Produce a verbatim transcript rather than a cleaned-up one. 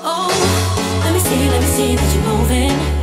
Oh, let me see, let me see that you're moving.